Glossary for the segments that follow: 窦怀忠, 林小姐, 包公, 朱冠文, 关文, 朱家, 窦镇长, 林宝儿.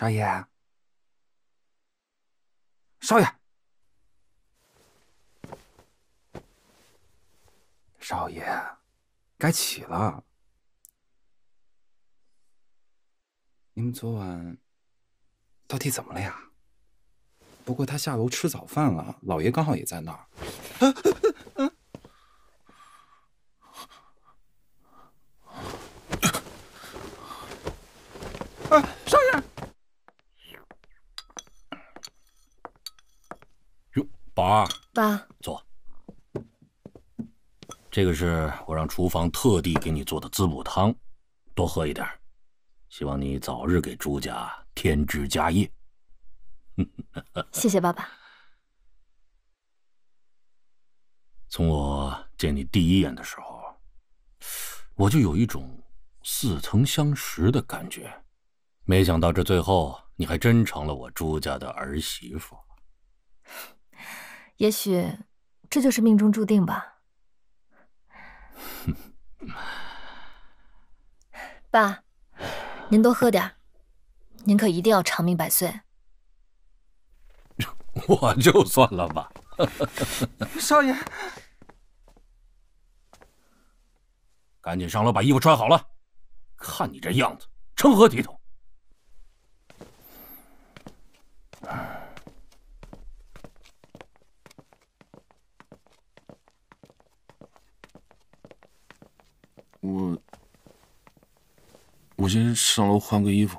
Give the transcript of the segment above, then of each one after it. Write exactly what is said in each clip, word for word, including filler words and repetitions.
少爷，少爷，少爷，该起了。你们昨晚到底怎么了呀？不过他下楼吃早饭了，老爷刚好也在那儿。啊啊啊 啊，少爷！哟，宝儿，爸，坐。这个是我让厨房特地给你做的滋补汤，多喝一点，希望你早日给朱家添枝加叶。谢谢爸爸。从我见你第一眼的时候，我就有一种似曾相识的感觉。 没想到这最后你还真成了我朱家的儿媳妇，也许这就是命中注定吧。爸，您多喝点，您可一定要长命百岁。我就算了吧，少爷，赶紧上楼把衣服穿好了，看你这样子，成何体统！ 我我先上楼换个衣服。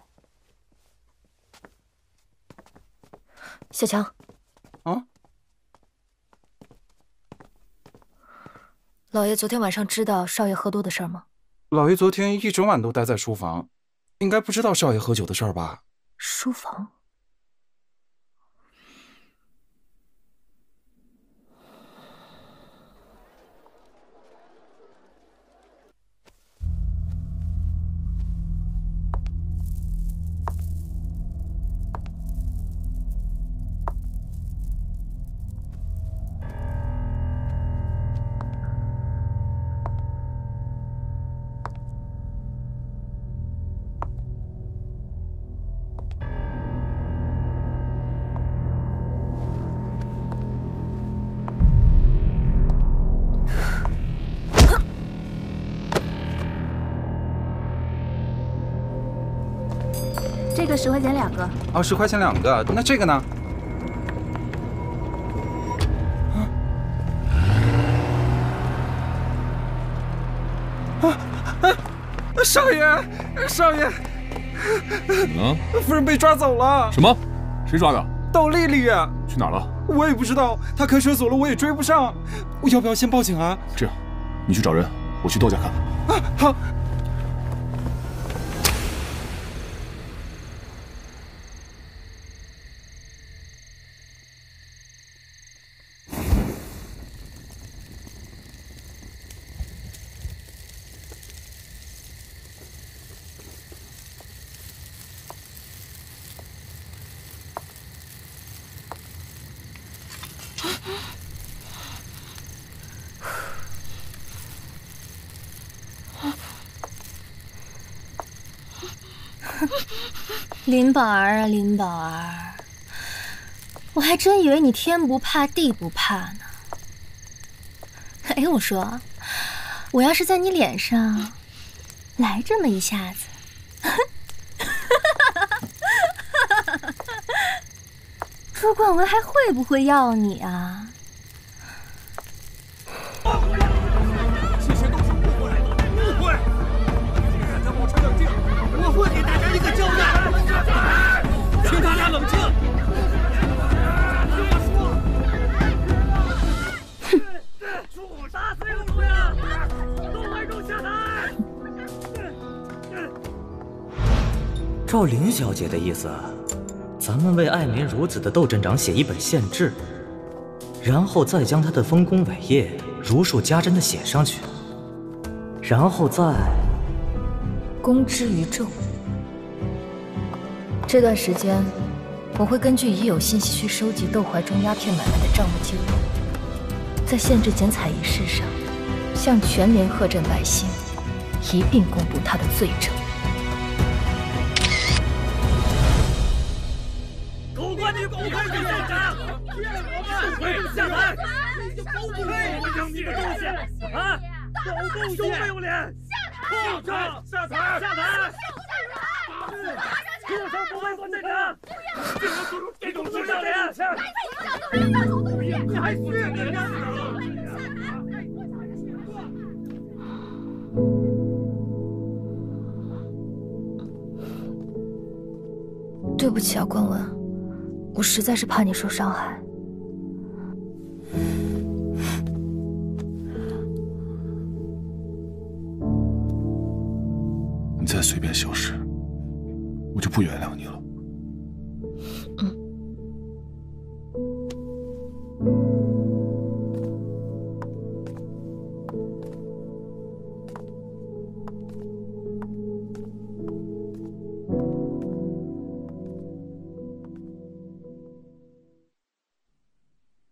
小强，啊，老爷昨天晚上知道少爷喝多的事儿吗？老爷昨天一整晚都待在书房，应该不知道少爷喝酒的事儿吧？书房。 这个十块钱两个哦，十块钱两个。那这个呢？啊啊！少爷，少爷，怎么了？夫人被抓走了。什么？谁抓的？到丽丽。去哪儿了？我也不知道。她开车走了，我也追不上。我要不要先报警啊？这样，你去找人，我去窦家看看。啊，好。 林宝儿啊，林宝儿，我还真以为你天不怕地不怕呢。哎，我说，我要是在你脸上来这么一下子，朱冠文还会不会要你啊？ 照林小姐的意思，咱们为爱民如子的窦镇长写一本县志，然后再将他的丰功伟业如数家珍的写上去，然后再公之于众。这段时间，我会根据已有信息去收集窦怀忠鸦片买卖的账目记录，在县志剪彩仪式上，向全连贺镇百姓一并公布他的罪证。下来！包公让你们东西啊！包公有没有脸？下台！下台！下台！下台！平常不为我那个，竟然做出这种不要脸！你还是人家死！ 对不起啊，关文，我实在是怕你受伤害。你再随便消失，我就不原谅你了。嗯。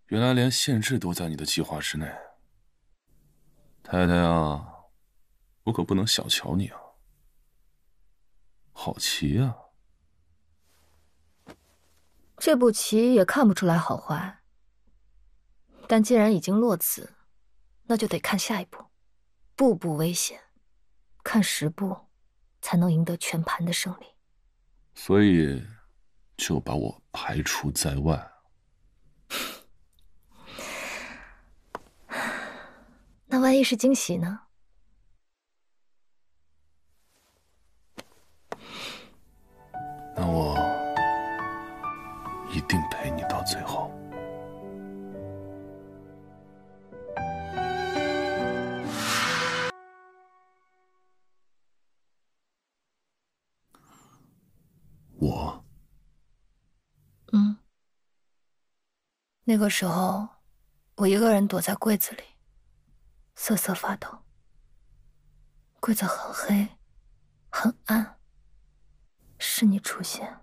原来连限制都在你的计划之内，太太啊，我可不能小瞧你啊！好棋啊！这步棋也看不出来好坏，但既然已经落子，那就得看下一步，步步危险，看十步才能赢得全盘的胜利。所以，就把我排除在外。 那万一是惊喜呢？那我一定陪你到最后。我，嗯，那个时候，我一个人躲在柜子里。 瑟瑟发抖，柜子很黑，很暗。是你出现，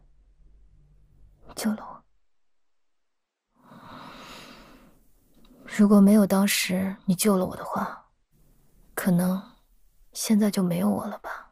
救了我。如果没有当时你救了我的话，可能现在就没有我了吧。